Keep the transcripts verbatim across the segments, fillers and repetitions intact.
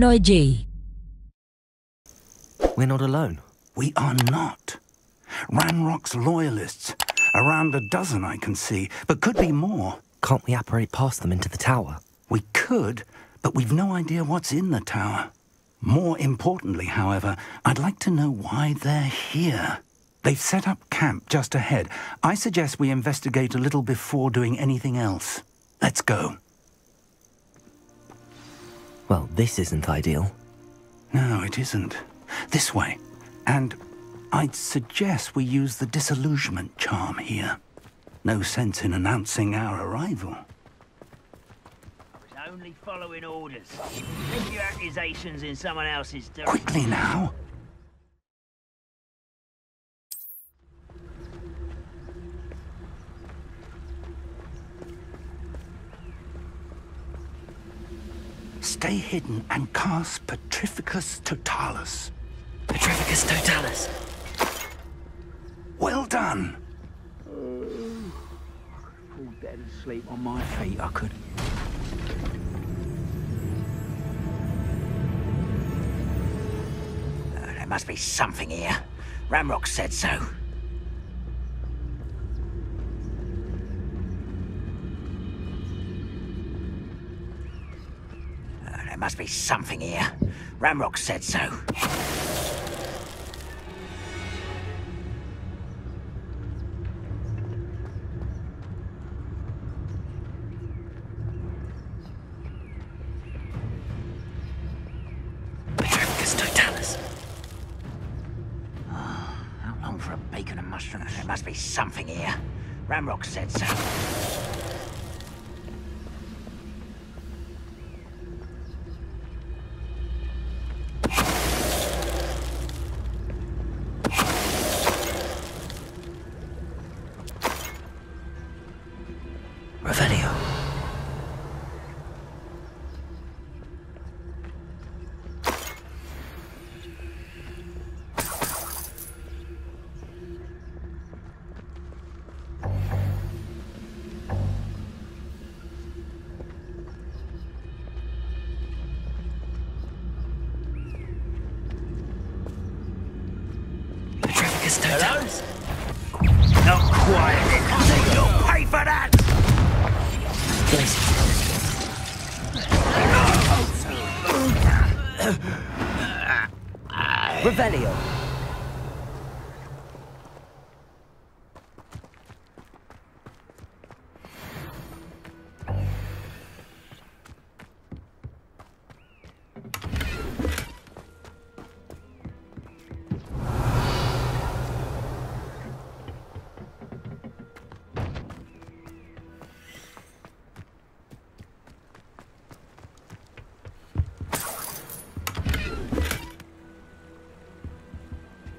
No G. We're not alone. We are not. Ranrok's loyalists. Around a dozen, I can see, but could be more. Can't we apparate past them into the tower? We could, but we've no idea what's in the tower. More importantly, however, I'd like to know why they're here. They've set up camp just ahead. I suggest we investigate a little before doing anything else. Let's go. Well, this isn't ideal. No, it isn't. This way. And I'd suggest we use the disillusionment charm here. No sense in announcing our arrival. I was only following orders. Leave your accusations in someone else's direction. Quickly now! Stay hidden and cast Petrificus Totalus. Petrificus Totalus. Well done. Uh, I could fall dead asleep on my feet. I could. Uh, there must be something here. Ranrok said so. There must be something here. Ranrok said so. Petrificus Totalus. Oh, how long for a bacon and mushroom? There must be something here. Ranrok said so.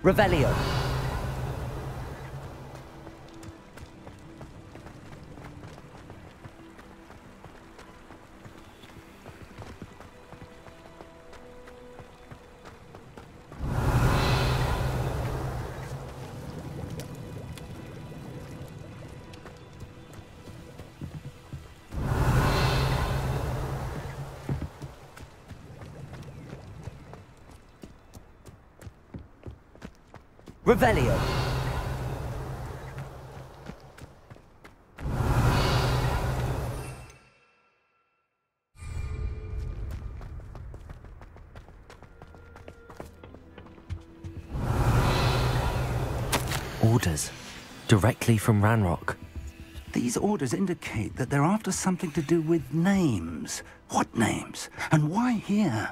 Revelio. Revelio. Revelio. Orders. Directly from Ranrok. These orders indicate that they're after something to do with names. What names? And why here?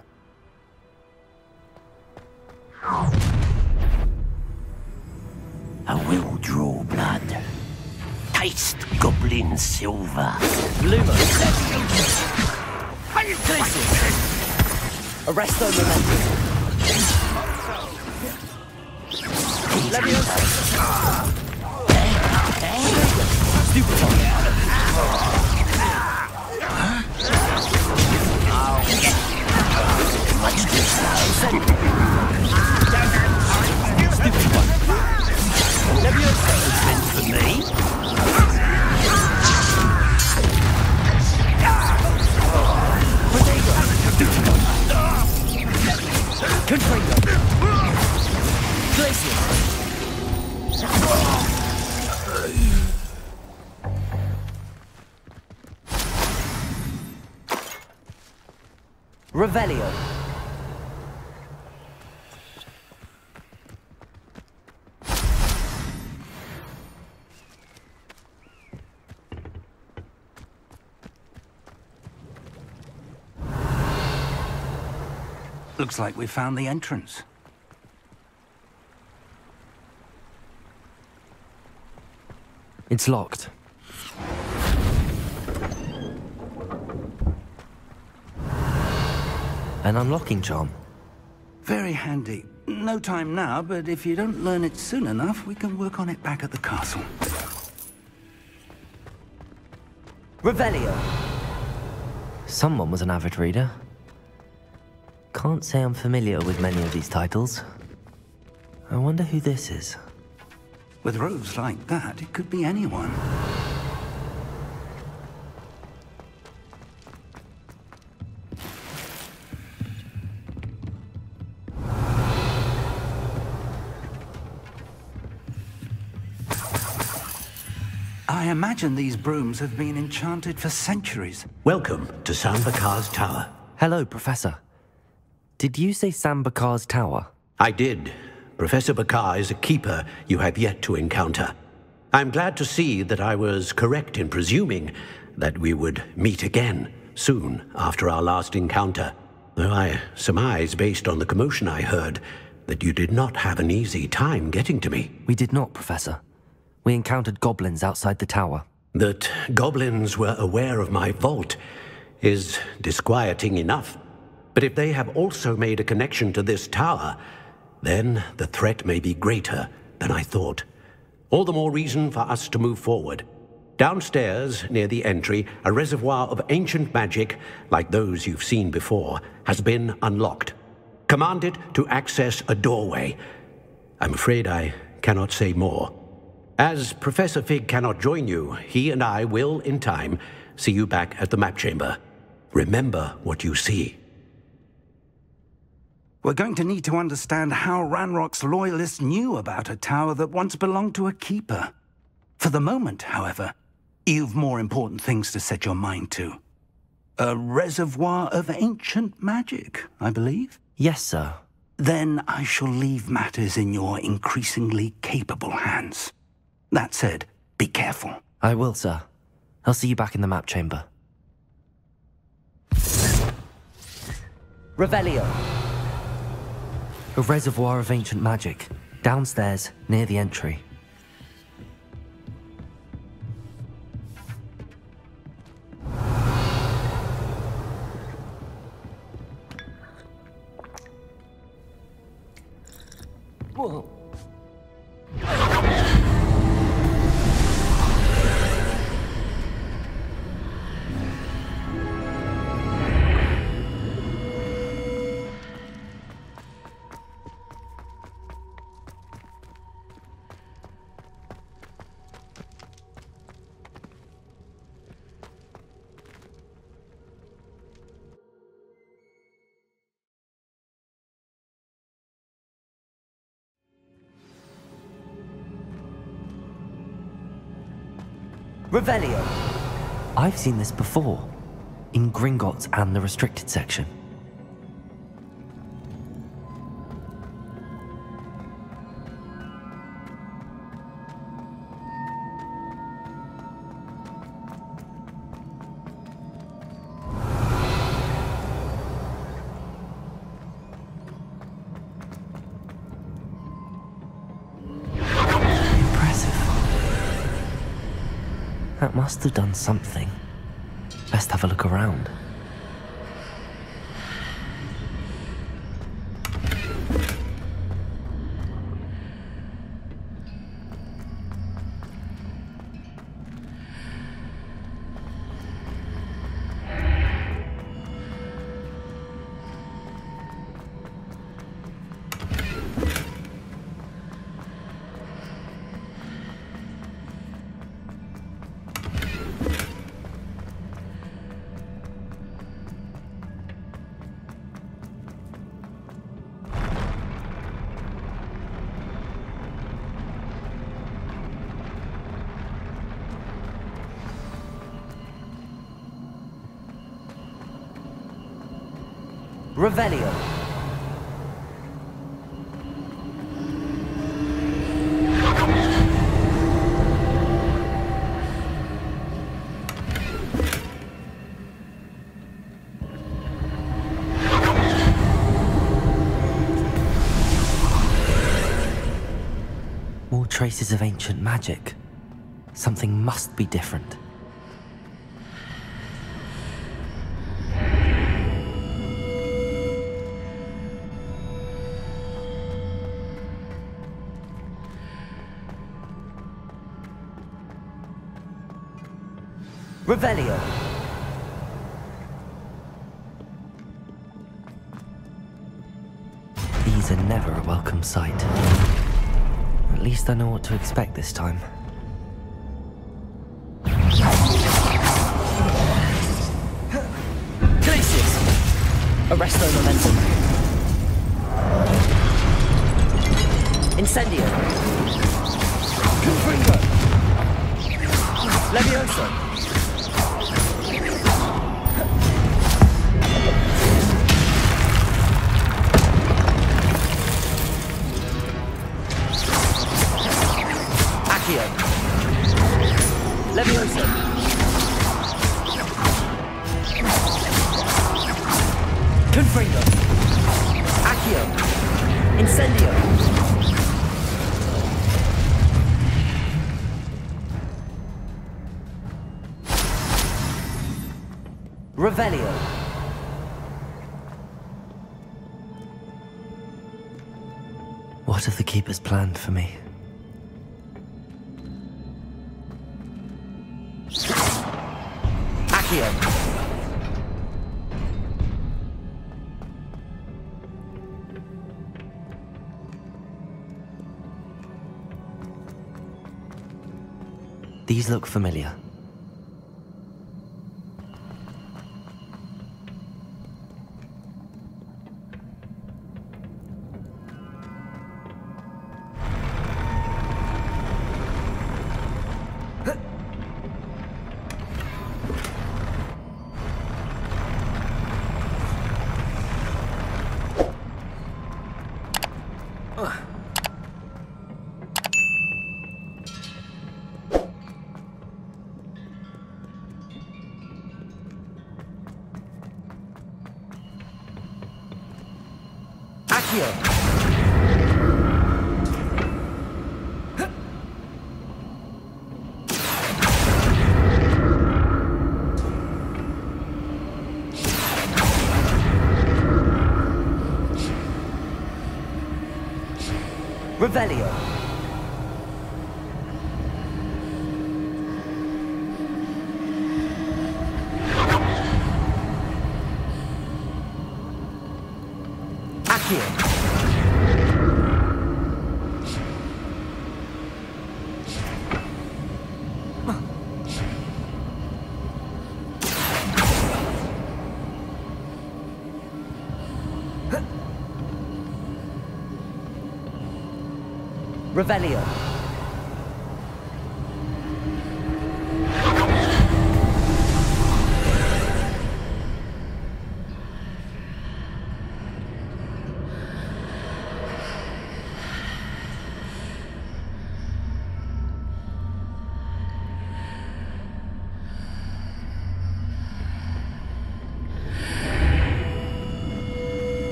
Goblin silver. Bloomer. Arresto Momentum. There you go. Revelio. Looks like we found the entrance. It's locked. An unlocking charm. Very handy. No time now, but if you don't learn it soon enough, we can work on it back at the castle. Revelio. Someone was an avid reader. Can't say I'm familiar with many of these titles. I wonder who this is. With robes like that, it could be anyone. I imagine these brooms have been enchanted for centuries. Welcome to Sam Bakar's tower. Hello, Professor. Did you say Sam Bakar's tower? I did. Professor Bakar is a keeper you have yet to encounter. I'm glad to see that I was correct in presuming that we would meet again soon after our last encounter, though I surmise, based on the commotion I heard, that you did not have an easy time getting to me. We did not, Professor. We encountered goblins outside the tower. That goblins were aware of my vault is disquieting enough. But if they have also made a connection to this tower, then the threat may be greater than I thought. All the more reason for us to move forward. Downstairs, near the entry, a reservoir of ancient magic, like those you've seen before, has been unlocked. Command it to access a doorway. I'm afraid I cannot say more. As Professor Fig cannot join you, he and I will, in time, see you back at the map chamber. Remember what you see. We're going to need to understand how Ranrok's loyalists knew about a tower that once belonged to a keeper. For the moment, however, you've more important things to set your mind to. A reservoir of ancient magic, I believe? Yes, sir. Then I shall leave matters in your increasingly capable hands. That said, be careful. I will, sir. I'll see you back in the map chamber. Revelio. A reservoir of ancient magic, downstairs, near the entry. Whoa. Revelio. I've seen this before, in Gringotts and the restricted section. Must have done something. Best have a look around. Revelio. More traces of ancient magic. Something must be different. Revelio. These are never a welcome sight. At least I know what to expect this time. Glacius! Arresto Momentum. Incendio. Confringo. Levioso. Leviosa. Confringo. Accio. Incendio. Revelio. What have the Keepers planned for me? These look familiar. Revelio. Accio. Revelio. Revelio.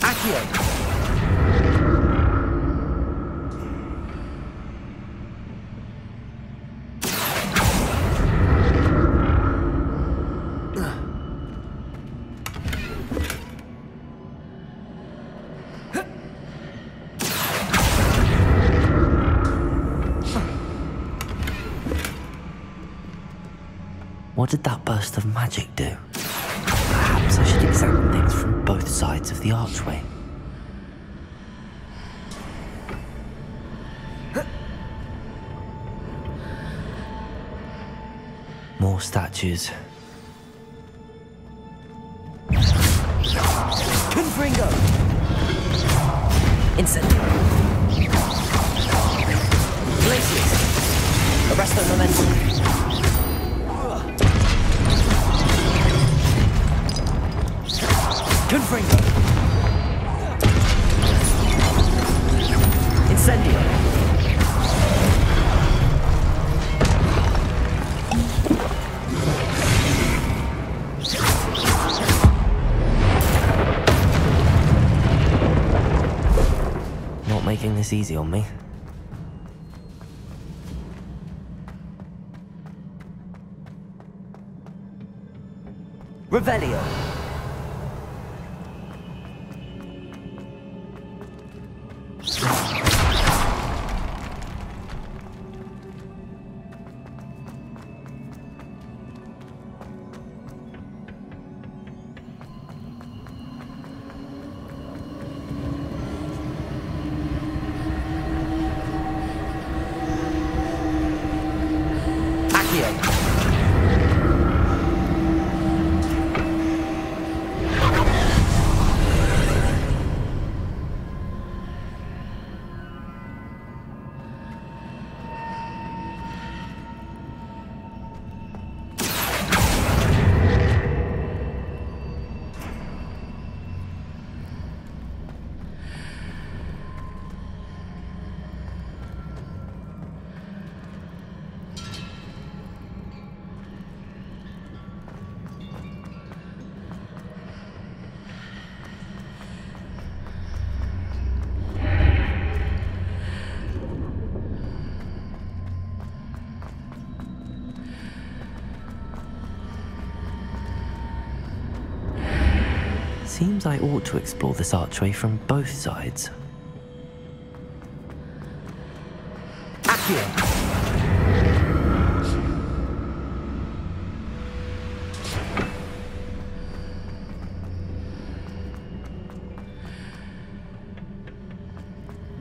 Accio. What did that burst of magic do? Perhaps I should examine things from both sides of the archway. More statues. Confringo. Incendio. Glacius. Arresto Momentum. Confringo. Incendio. Making this easy on me. Revelio. Seems I ought to explore this archway from both sides. Accio.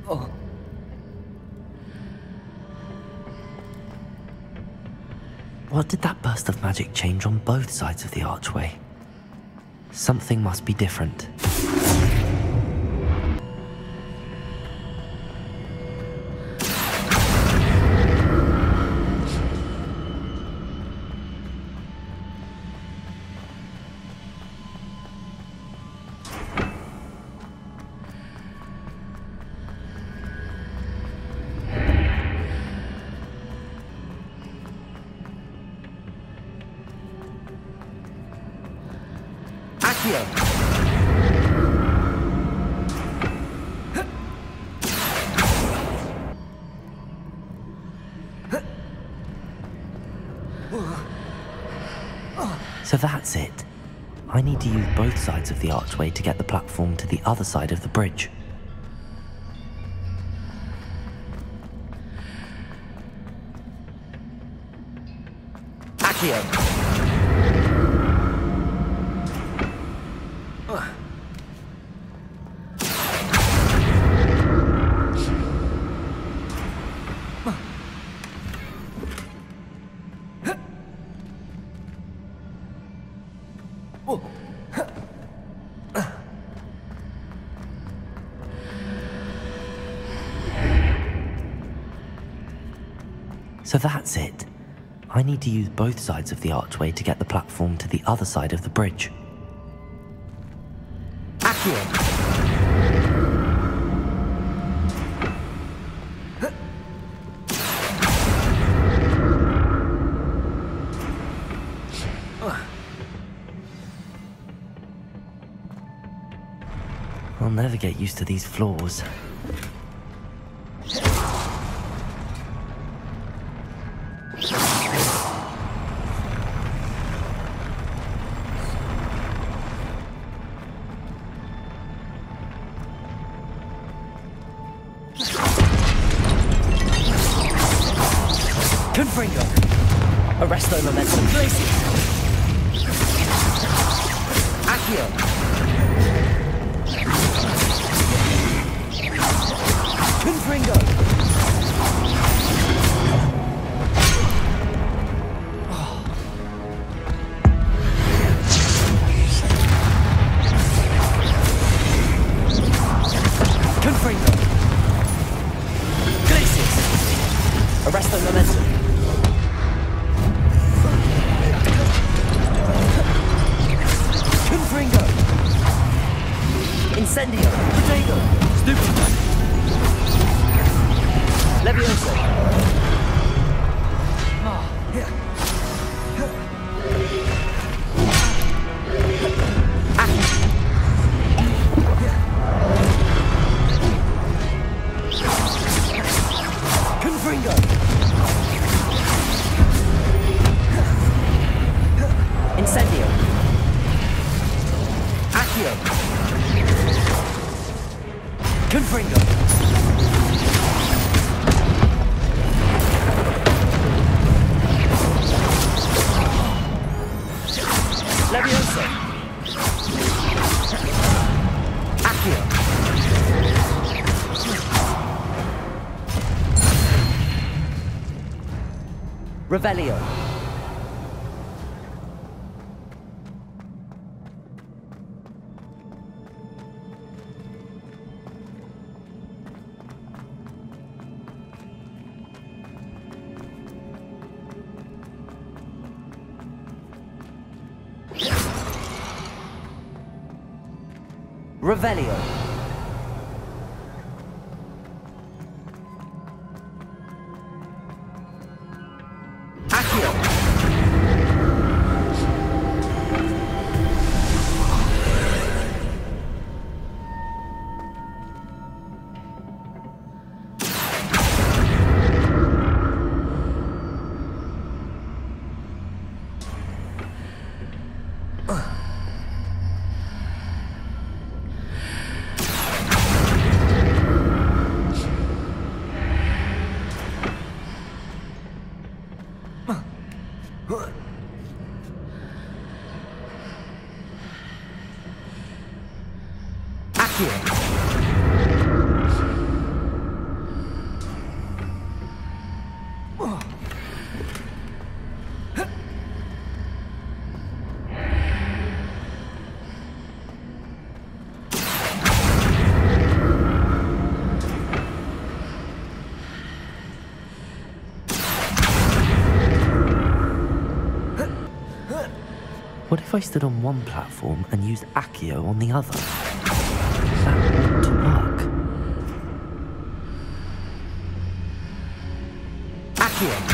Oh. What did that burst of magic change on both sides of the archway? Something must be different. So that's it. I need to use both sides of the archway to get the platform to the other side of the bridge. Accio. So that's it. I need to use both sides of the archway to get the platform to the other side of the bridge. Accio. I'll never get used to these floors. Incendio. Accio. Confringo. Levioso. Accio. Revelio. Revelio. Accio. Uh. What if I stood on one platform and used Accio on the other? That wouldn't work. Accio!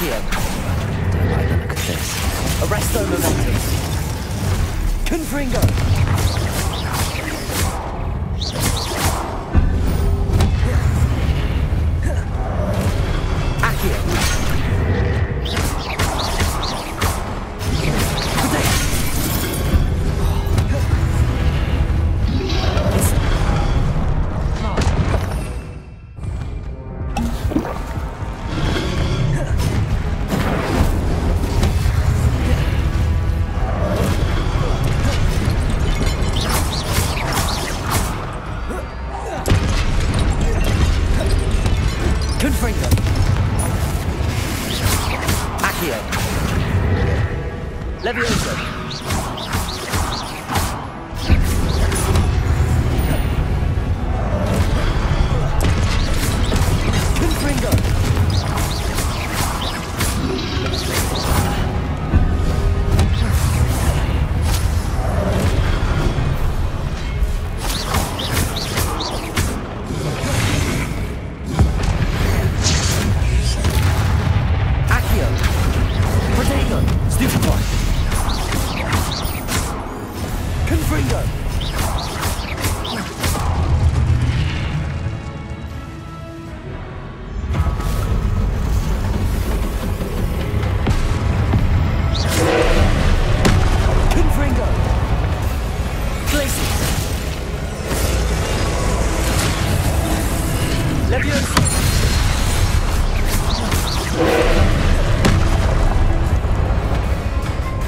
Here. Don't like the look of this. Arresto Momentum. Confringo. Accio.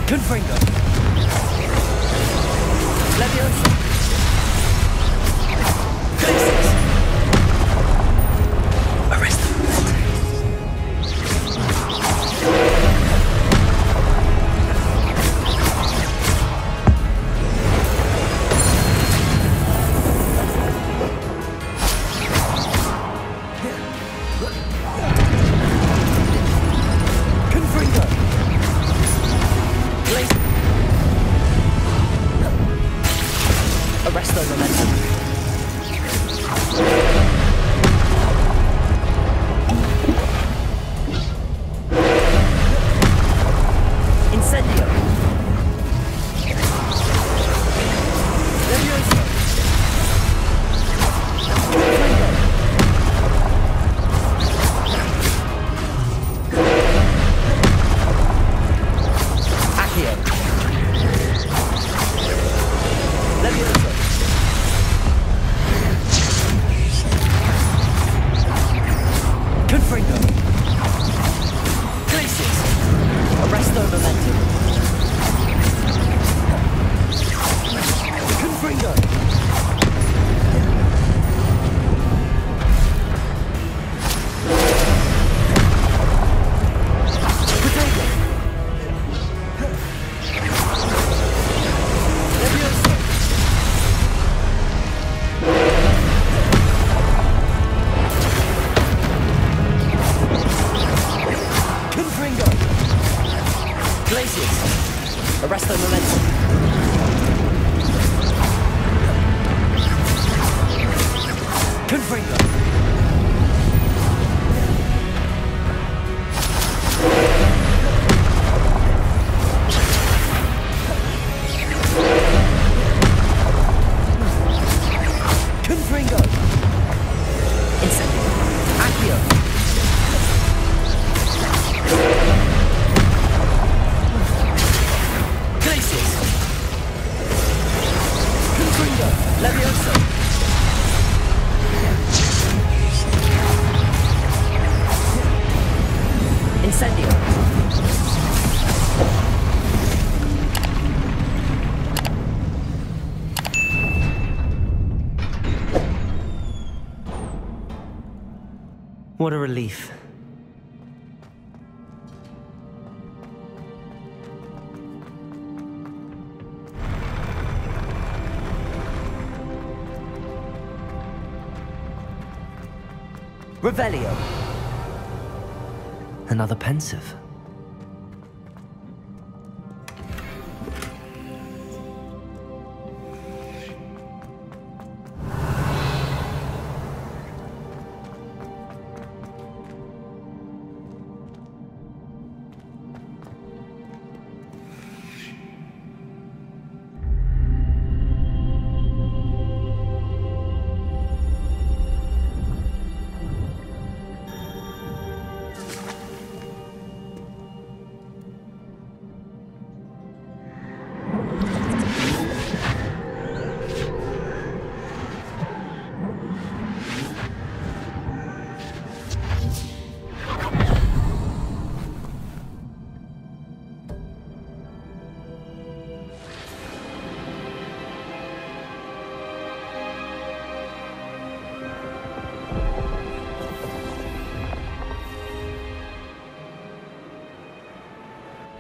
Confringo. Leviosa. Glacius. Confringo. Glacius. Arresto Momentum. Confringo. What a relief. Revelio. Another Pensieve.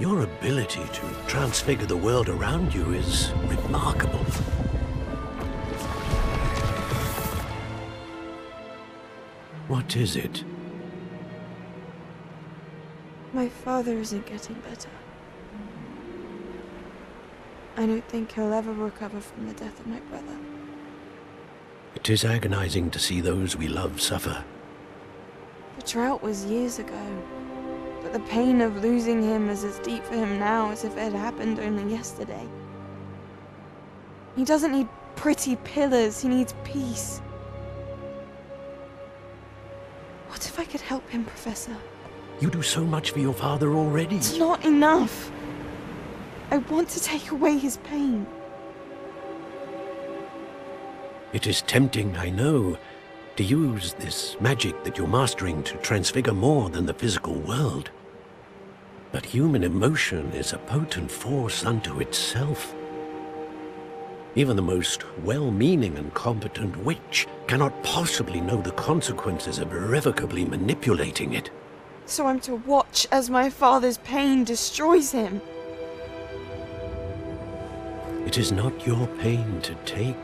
Your ability to transfigure the world around you is remarkable. What is it? My father isn't getting better. I don't think he'll ever recover from the death of my brother. It is agonizing to see those we love suffer. The drought was years ago. The pain of losing him is as deep for him now as if it had happened only yesterday. He doesn't need pretty pillars, he needs peace. What if I could help him, Professor? You do so much for your father already. It's not enough. I want to take away his pain. It is tempting, I know, to use this magic that you're mastering to transfigure more than the physical world. But human emotion is a potent force unto itself. Even the most well-meaning and competent witch cannot possibly know the consequences of irrevocably manipulating it. So I'm to watch as my father's pain destroys him? It is not your pain to take.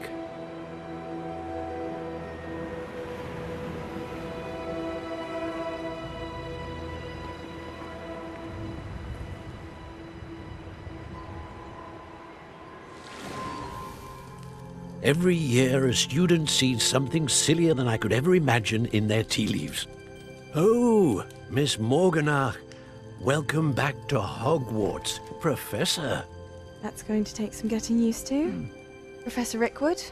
Every year, a student sees something sillier than I could ever imagine in their tea leaves. Oh, Miss Morganach, welcome back to Hogwarts, Professor. That's going to take some getting used to. Mm. Professor Rookwood?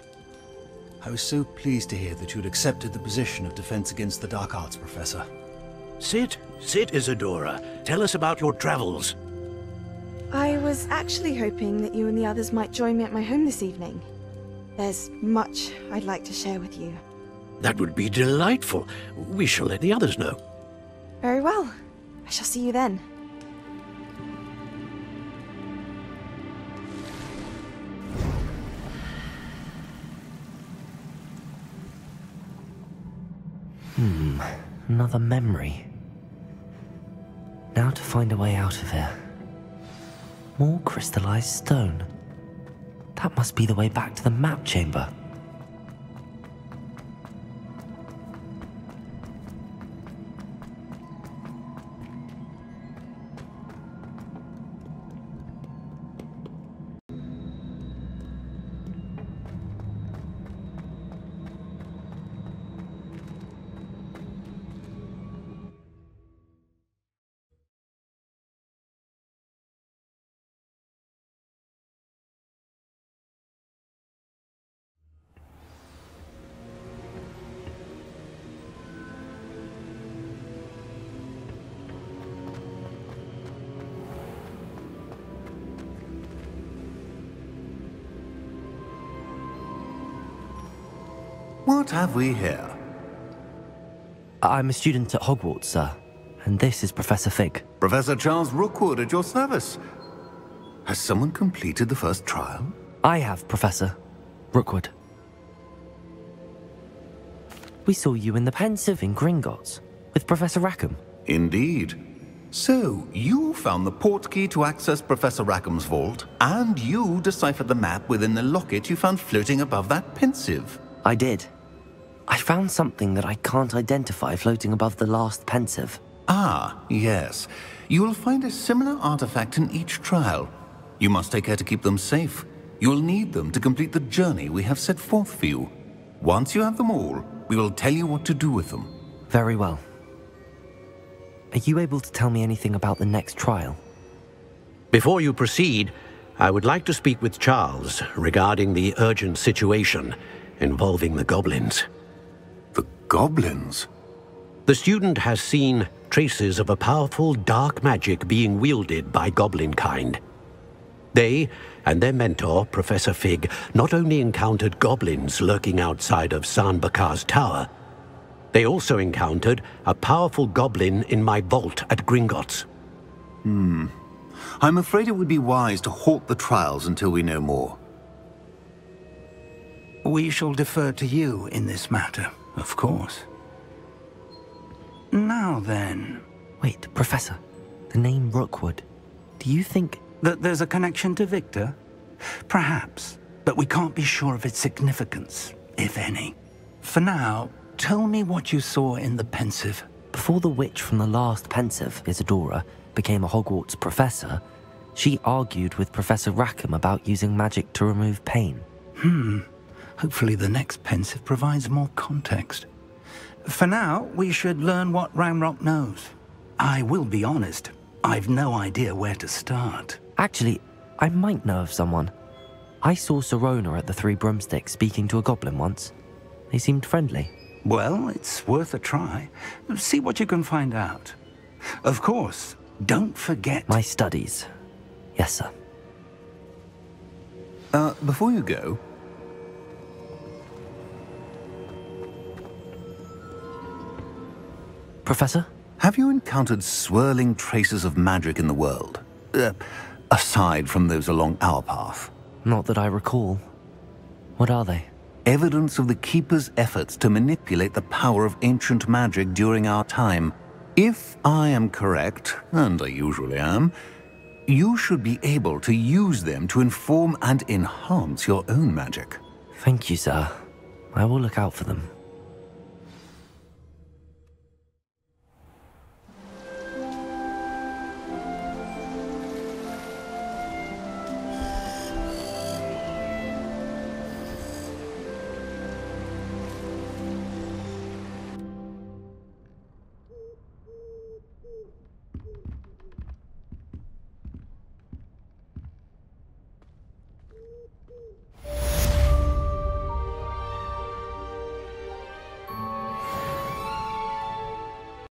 I was so pleased to hear that you'd accepted the position of Defense Against the Dark Arts, Professor. Sit, sit, Isadora. Tell us about your travels. I was actually hoping that you and the others might join me at my home this evening. There's much I'd like to share with you. That would be delightful. We shall let the others know. Very well. I shall see you then. Hmm, another memory. Now to find a way out of here. More crystallized stone. That must be the way back to the map chamber. What have we here? I'm a student at Hogwarts, sir, and this is Professor Fig. Professor Charles Rookwood at your service. Has someone completed the first trial? I have, Professor Rookwood. We saw you in the Pensieve in Gringotts with Professor Rackham. Indeed. So, you found the portkey to access Professor Rackham's vault, and you deciphered the map within the locket you found floating above that Pensieve. I did. I found something that I can't identify floating above the last Pensieve. Ah, yes. You will find a similar artifact in each trial. You must take care to keep them safe. You'll need them to complete the journey we have set forth for you. Once you have them all, we will tell you what to do with them. Very well. Are you able to tell me anything about the next trial? Before you proceed, I would like to speak with Charles regarding the urgent situation involving the goblins. Goblins? The student has seen traces of a powerful dark magic being wielded by goblin kind. They and their mentor, Professor Fig, not only encountered goblins lurking outside of San Bakar's tower, they also encountered a powerful goblin in my vault at Gringotts. Hmm. I'm afraid it would be wise to halt the trials until we know more. We shall defer to you in this matter. Of course. Now then... Wait, Professor. The name Rookwood. Do you think... that there's a connection to Victor? Perhaps. But we can't be sure of its significance, if any. For now, tell me what you saw in the Pensieve. Before the witch from the last Pensieve, Isadora, became a Hogwarts professor, she argued with Professor Rackham about using magic to remove pain. Hmm. Hopefully the next Pensieve provides more context. For now, we should learn what Ranrok knows. I will be honest, I've no idea where to start. Actually, I might know of someone. I saw Sirona at the Three Broomsticks speaking to a goblin once. They seemed friendly. Well, it's worth a try. See what you can find out. Of course, don't forget... my studies. Yes, sir. Uh, before you go... Professor? Have you encountered swirling traces of magic in the world? Uh, aside from those along our path? Not that I recall. What are they? Evidence of the Keeper's efforts to manipulate the power of ancient magic during our time. If I am correct, and I usually am, you should be able to use them to inform and enhance your own magic. Thank you, sir. I will look out for them.